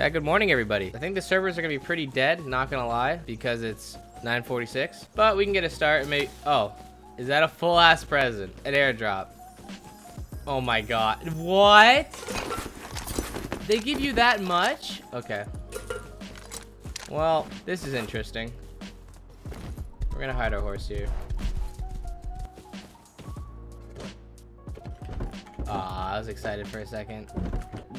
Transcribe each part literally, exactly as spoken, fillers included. Yeah, good morning, everybody. I think the servers are gonna be pretty dead, not gonna lie, because it's nine forty-six. But we can get a start and maybe... Oh, is that a full-ass present? An airdrop. Oh my god. What? They give you that much? Okay. Well, this is interesting. We're gonna hide our horse here. Aw, I was excited for a second.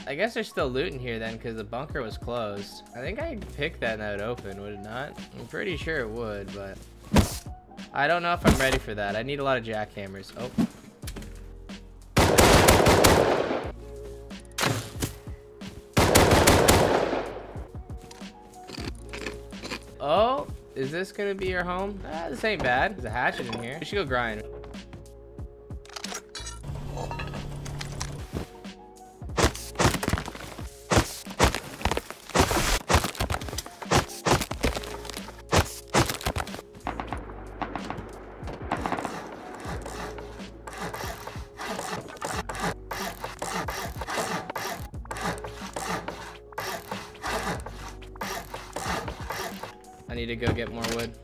I guess there's still loot in here then, because the bunker was closed. I think I picked that and that would open, would it not? I'm pretty sure it would, but I don't know if I'm ready for that. I need a lot of jackhammers. Oh. Oh, is this gonna be your home? Ah, this ain't bad. There's a hatchet in here. We should go grind. I need to go get more wood.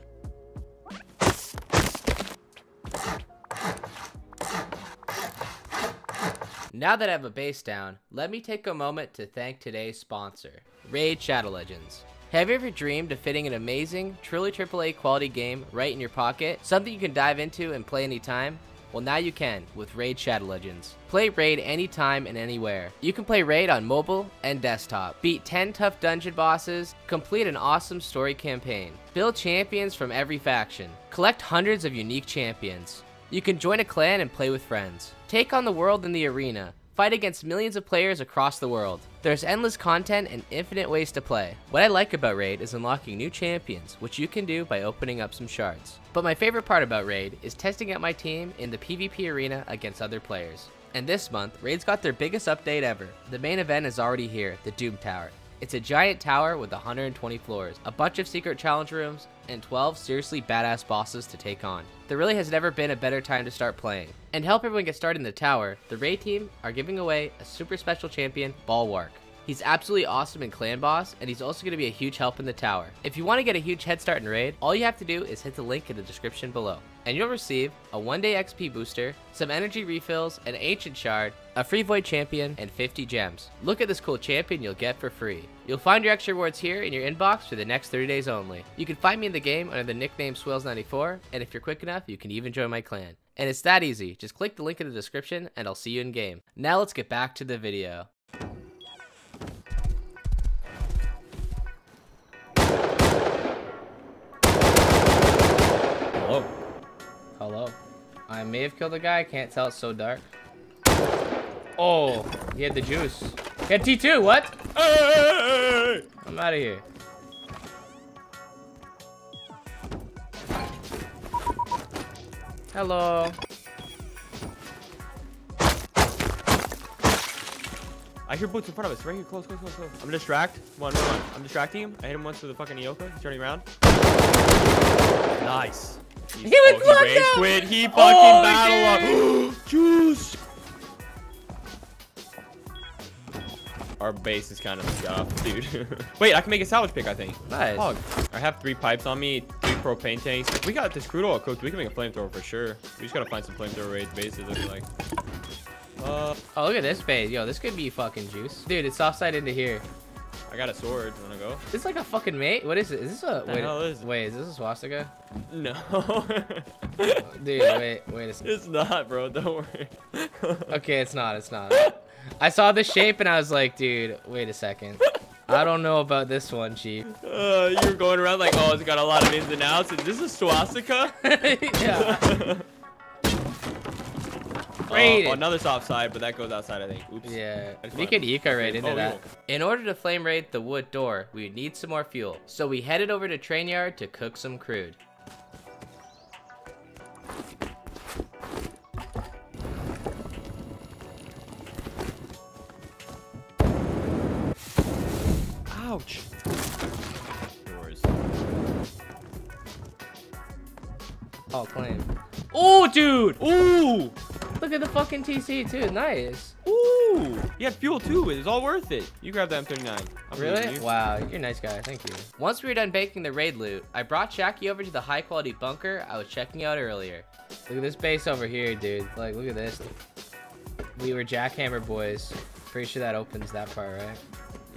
Now that I have a base down, let me take a moment to thank today's sponsor, Raid Shadow Legends. Have you ever dreamed of fitting an amazing, truly triple A quality game right in your pocket? Something you can dive into and play anytime? Well, now you can with Raid Shadow Legends. Play Raid anytime and anywhere. You can play Raid on mobile and desktop. Beat ten tough dungeon bosses, complete an awesome story campaign, build champions from every faction, collect hundreds of unique champions. You can join a clan and play with friends. Take on the world in the arena. Fight against millions of players across the world. There's endless content and infinite ways to play. What I like about Raid is unlocking new champions, which you can do by opening up some shards. But my favorite part about Raid is testing out my team in the PvP arena against other players. And this month, Raid's got their biggest update ever. The main event is already here, the Doom Tower. It's a giant tower with one hundred twenty floors, a bunch of secret challenge rooms, and twelve seriously badass bosses to take on. There really has never been a better time to start playing. And to help everyone get started in the tower, the Raid team are giving away a super special champion, Balwark. He's absolutely awesome in clan boss, and he's also going to be a huge help in the tower. If you want to get a huge head start in Raid, all you have to do is hit the link in the description below. And you'll receive a one day X P booster, some energy refills, an ancient shard, a free void champion, and fifty gems. Look at this cool champion you'll get for free. You'll find your extra rewards here in your inbox for the next thirty days only. You can find me in the game under the nickname Swills ninety-four, and if you're quick enough, you can even join my clan. And it's that easy. Just click the link in the description, and I'll see you in game. Now let's get back to the video. Hello. Hello. I may have killed a guy. I can't tell. It's so dark. Oh, he had the juice. He had T two. What? Hey! I'm out of here. Hello. I hear boots in front of us. Right here. Close, close, close, close. I'm distracted. One, one. I'm distracting him. I hit him once with a fucking Eoka. He's turning around. Nice. He's, he was oh, he rage quit. He fucking oh, battle up. Juice. Our base is kind of stuffed, dude. Wait, I can make a salvage pick, I think. Nice. Fog. I have three pipes on me, three propane tanks. If we got this crude oil cooked, we can make a flamethrower for sure. We just gotta find some flamethrower raid bases, I feel like. Uh, oh, look at this base. Yo, this could be fucking juice. Dude, it's soft side into here. I got a sword. Wanna go? It's like a fucking mate. What is it? Is this a wait? Is wait, is this a swastika? No. Dude, wait, wait a second. It's not, bro. Don't worry. Okay, it's not. It's not. I saw the shape and I was like, dude, wait a second. I don't know about this one, Chief. Uh, you're going around like, oh, it's got a lot of ins and outs. Is this a swastika? Yeah. Oh, oh, another soft side, but that goes outside, I think. Oops. Yeah, we could eco raid into oh, that. Yeah. In order to flame raid the wood door, we need some more fuel. So we headed over to Train Yard to cook some crude. Ouch. Oh, claim. Oh, dude. Ooh. Look at the fucking T C too, nice. Ooh. You had fuel too. It was all worth it. You grabbed that M thirty-nine. I'm really? You. Wow, you're a nice guy. Thank you. Once we were done baking the raid loot, I brought Shacky over to the high quality bunker I was checking out earlier. Look at this base over here, dude. Like, look at this. We were Jackhammer boys. Pretty sure that opens that part, right?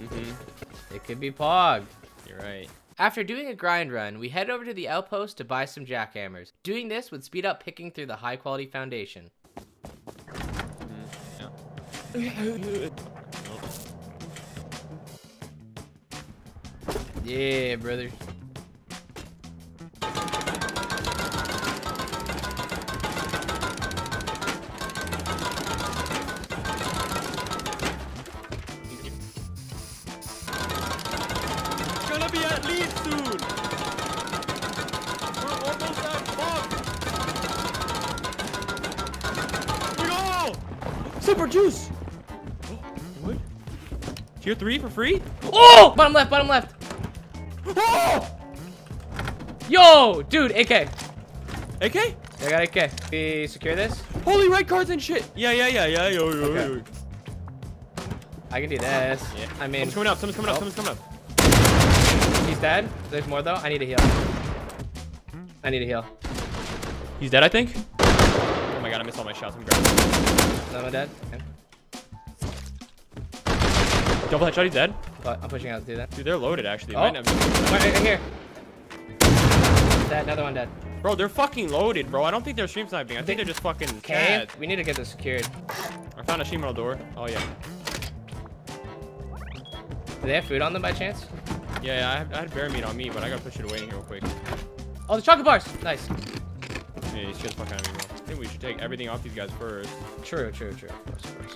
Mm-hmm. It could be Pog. You're right. After doing a grind run, we head over to the outpost to buy some jackhammers. Doing this would speed up picking through the high quality foundation. Mm, yeah. Yeah, brother. Super juice! Oh, what? Tier three for free? Oh! Bottom left, bottom left! Oh! Yo! Dude, A K. A K? I got A K. We secure this? Holy right cards and shit! Yeah, yeah, yeah, yeah, yo, yo, okay. yo. I can do this. Yeah. I mean... Someone's coming up, someone's coming oh. up, someone's coming up. He's dead. There's more though. I need to heal. I need to heal. He's dead, I think? Oh my god, I missed all my shots. I'm grabbing. No, I'm dead. Okay. Double headshot, he's dead. But I'm pushing out to do that. Dude, they're loaded actually. Oh. Might not be right, right here. Dead, another one dead. Bro, they're fucking loaded, bro. I don't think they're stream sniping. I think they're just fucking cad. We need to get this secured. I found a shimmeral door. Oh, yeah. Do they have food on them by chance? Yeah, yeah I, have, I had bear meat on me, but I gotta push it away in here real quick. Oh, the chocolate bars. Nice. Yeah, he's just fucking out of me, bro. I think we should take everything off these guys first. True, true, true. Of course, of course.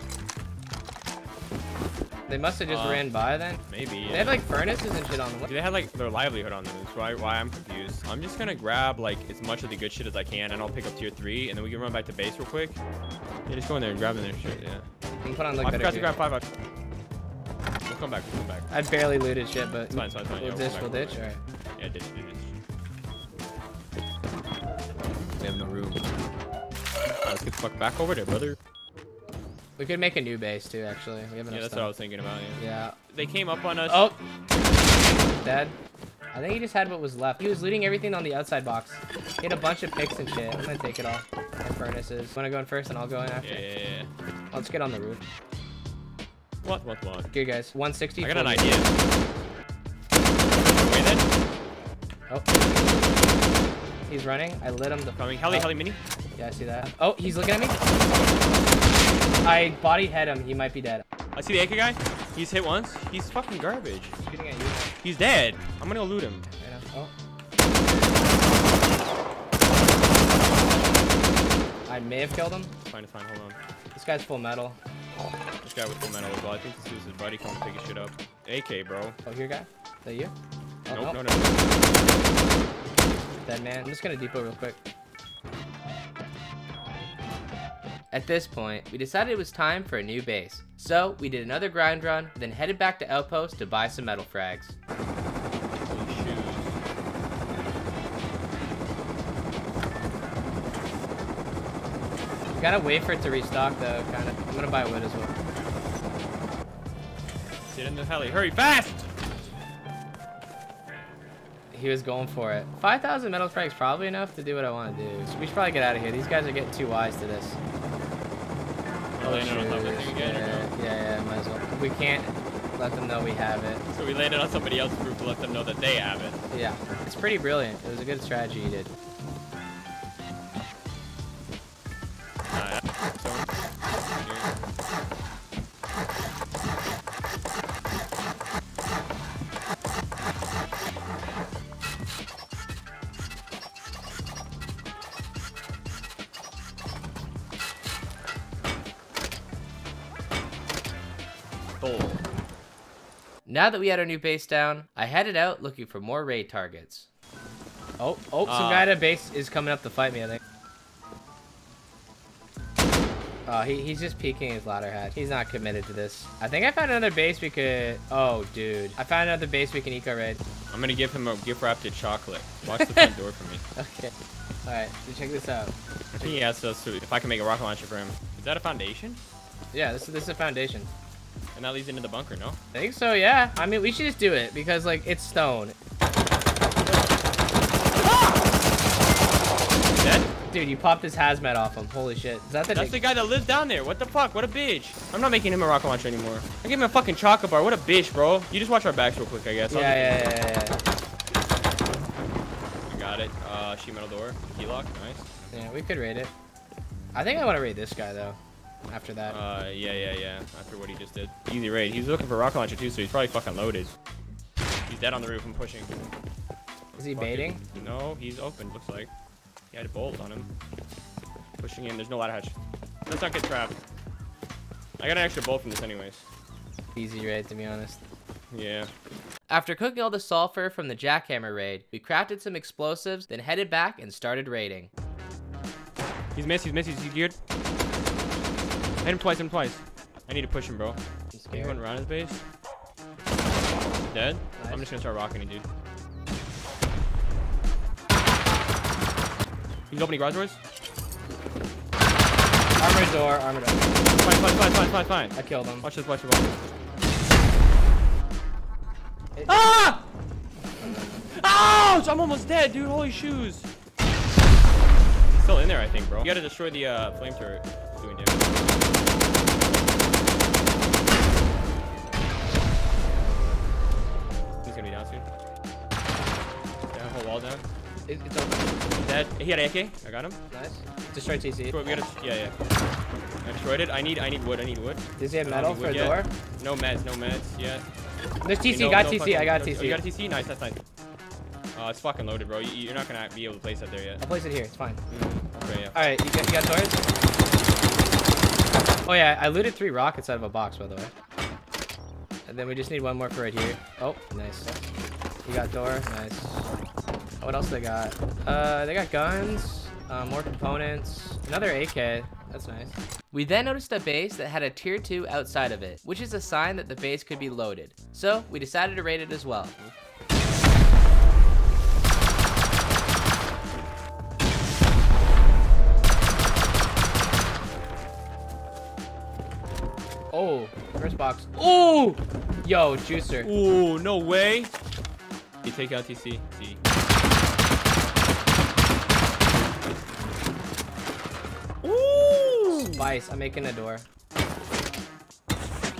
They must have just uh, ran by then. Maybe. Yeah. They have like furnaces and shit on them. They had like their livelihood on them. That's why, why I'm confused. I'm just gonna grab like as much of the good shit as I can, and I'll pick up tier three, and then we can run back to base real quick. Yeah, just go in there and grab in their shit. Yeah. You can put on like. I forgot to grab five. We'll come back. We'll come back. I barely looted shit, but. It's fine, it's fine, it's fine. We'll yeah, ditch. We'll, we'll ditch. All right. Yeah, ditch, ditch, ditch. We have no room. Let's get the fuck back over there, brother. We could make a new base too, actually. We have enough yeah, that's stuff. What I was thinking about. Yeah. yeah. They came up on us. Oh. Dead. I think he just had what was left. He was looting everything on the outside box. He had a bunch of picks and shit. I'm gonna take it all. My furnaces. Wanna go in first, and I'll go in after. Yeah, yeah, yeah. I'll just get on the roof. What? What? What? Good guys. one sixty. I got an idea. Wait then. Oh. He's running. I lit him. The coming. Heli. Oh. Heli mini. Yeah, I see that. Oh, he's looking at me. I body head him. He might be dead. I see the A K guy. He's hit once. He's fucking garbage. He's shooting at you. He's dead. I'm gonna go loot him. Right oh. I may have killed him. Fine, it's fine. Hold on. This guy's full metal. This guy with full metal as well. I think this is his buddy coming to pick his shit up. A K, bro. Oh, here, guy. Is that you? Oh, nope, nope, no, no. Dead man. I'm just gonna depot real quick. At this point, we decided it was time for a new base, so we did another grind run, then headed back to Outpost to buy some metal frags. Shoot. Gotta wait for it to restock though, kinda. I'm gonna buy wood as well. Sit in the heli, hurry, fast! He was going for it. five thousand metal frags probably enough to do what I want to do. So we should probably get out of here. These guys are getting too wise to this. Oh, they know about this thing again, yeah, yeah, yeah, might as well. We can't let them know we have it. So we landed on somebody else's group to let them know that they have it. Yeah, it's pretty brilliant. It was a good strategy you did. Uh, Now that we had our new base down, I headed out looking for more raid targets. Oh, oh, uh, some guy at a base is coming up to fight me, I think. Oh, he, he's just peeking his ladder hat. He's not committed to this. I think I found another base we could... Oh, dude. I found another base we can eco-raid. I'm gonna give him a gift-wrapped chocolate. Watch the front door for me. Okay. Alright, so check this out. I think he asked us if I can make a rocket launcher for him. Is that a foundation? Yeah, this is, this is a foundation. And that leads into the bunker, no? I think so, yeah. I mean, we should just do it because, like, it's stone. Ah! Dead? Dude, you popped his hazmat off him. Holy shit. Is that the That's the guy that lives down there. What the fuck? What a bitch. I'm not making him a rocket launcher anymore. I gave him a fucking chocolate bar. What a bitch, bro. You just watch our backs real quick, I guess. Yeah, yeah, yeah, yeah, yeah. I got it. Uh, sheet metal door. Key lock. Nice. Yeah, we could raid it. I think I want to raid this guy, though. After that. Uh, yeah, yeah, yeah. After what he just did. Easy raid. He's looking for rocket launcher too, so he's probably fucking loaded. He's dead on the roof. I'm pushing. Is he baiting? No, he's open, looks like. He had a bolt on him. Pushing in. There's no ladder hatch. Let's not get trapped. I got an extra bolt from this anyways. Easy raid, to be honest. Yeah. After cooking all the sulfur from the jackhammer raid, we crafted some explosives, then headed back and started raiding. He's missed. He's missed. He's geared. Hit him twice, hit him twice. I need to push him, bro. Can you run around his base? Dead? Nice. I'm just gonna start rocking him, dude. He's opening garage doors. Armored door, armored door. Fine, fine, fine, fine, fine, fine. I killed him. Watch this, watch this, watch this. It, ah! Ouch! I'm almost dead, dude. Holy shoes. He's still in there, I think, bro. You gotta destroy the uh, flame turret. It's doing damage. Down. It, it's open. Dead. He had A K. I got him. Nice. Destroy T C. We gotta, yeah, yeah. I destroyed it. I need, I need wood. I need wood. Does he have metal for a door? No meds. No meds yet. There's T C. No, got no T C. Fucking, I got no, T C. Oh, you got a T C? Nice. That's nice. Uh, it's fucking loaded, bro. You, you're not gonna be able to place that there yet. I'll place it here. It's fine. Mm. Okay, yeah. All right. You got, you got swords? Oh yeah. I looted three rockets out of a box, by the way. And then we just need one more for right here. Oh, nice. You got door. Nice. What else they got? Uh, they got guns, uh, more components, another A K. That's nice. We then noticed a base that had a tier two outside of it, which is a sign that the base could be loaded. So we decided to raid it as well. Oh, first box. Oh, yo, juicer. Oh, no way. You take out T C. See. Spice, I'm making a door.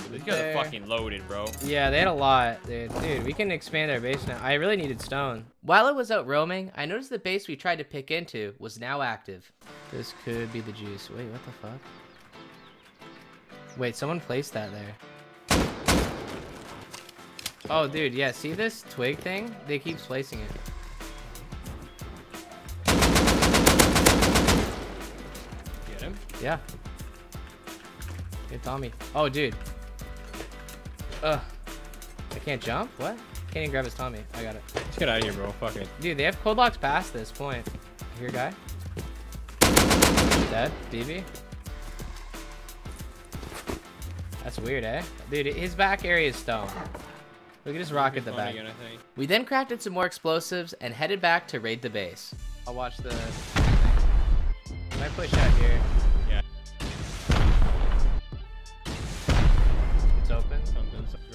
These guys are fucking loaded, bro. Yeah, they had a lot, dude. Dude, we can expand our base now. I really needed stone. While I was out roaming, I noticed the base we tried to pick into was now active. This could be the juice. Wait, what the fuck? Wait, someone placed that there. Oh, dude, yeah. See this twig thing? They keep placing it. Get him? Yeah. Good Tommy. Oh, dude. Ugh. I can't jump? What? Can't even grab his Tommy. I got it. Let's get out of here, bro. Fuck it. Dude, they have code blocks past this point. Here, guy. Dead. B B. That's weird, eh? Dude, his back area is stone. We can just rocket the back. Again, I think. We then crafted some more explosives and headed back to raid the base. I'll watch the... Can I push out here?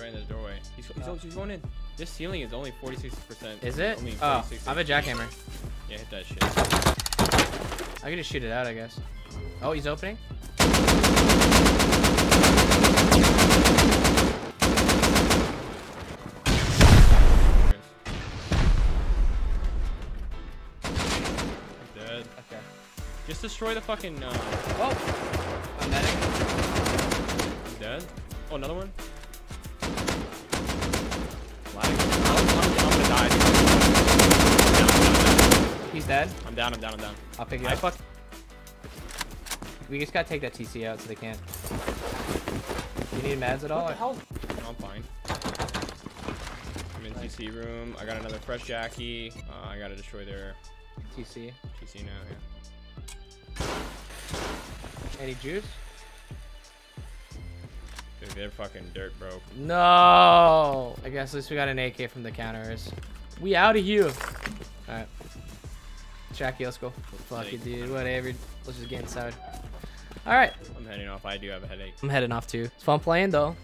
In the doorway. He's, he's, oh. he's going in. This ceiling is only forty-six percent. Is it? Only oh, I'm a jackhammer. Yeah, hit that shit. I can just shoot it out, I guess. Oh, he's opening. I'm dead. Okay. Just destroy the fucking. Uh... Oh, I'm dead. I'm dead. Oh, another one. He's dead. I'm down, I'm down, I'm down. I'll pick you up. Fuck. We just gotta take that T C out so they can't. You need meds at all? What the hell? No, I'm fine. I'm in nice. T C room. I got another fresh Shacky. Uh, I gotta destroy their... T C? T C now, yeah. Any juice? Dude, they're fucking dirt, bro. No! I guess at least we got an A K from the counters. We out of here! Alright. Shacky, let's go. Fuck you, dude. Whatever. Let's just get inside. All right. I'm heading off. I do have a headache. I'm heading off, too. It's fun playing, though.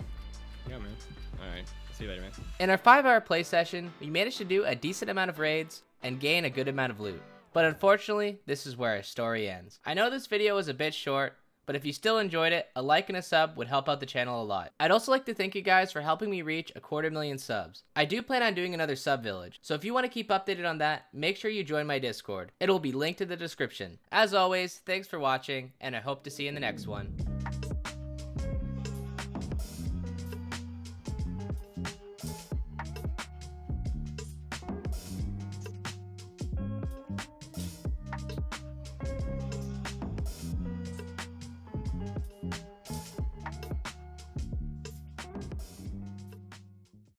Yeah, man. All right. See you later, man. In our five-hour play session, we managed to do a decent amount of raids and gain a good amount of loot. But unfortunately, this is where our story ends. I know this video was a bit short, but if you still enjoyed it, a like and a sub would help out the channel a lot. I'd also like to thank you guys for helping me reach a quarter million subs. I do plan on doing another sub village, so if you want to keep updated on that, make sure you join my Discord. It'll be linked in the description. As always, thanks for watching, and I hope to see you in the next one.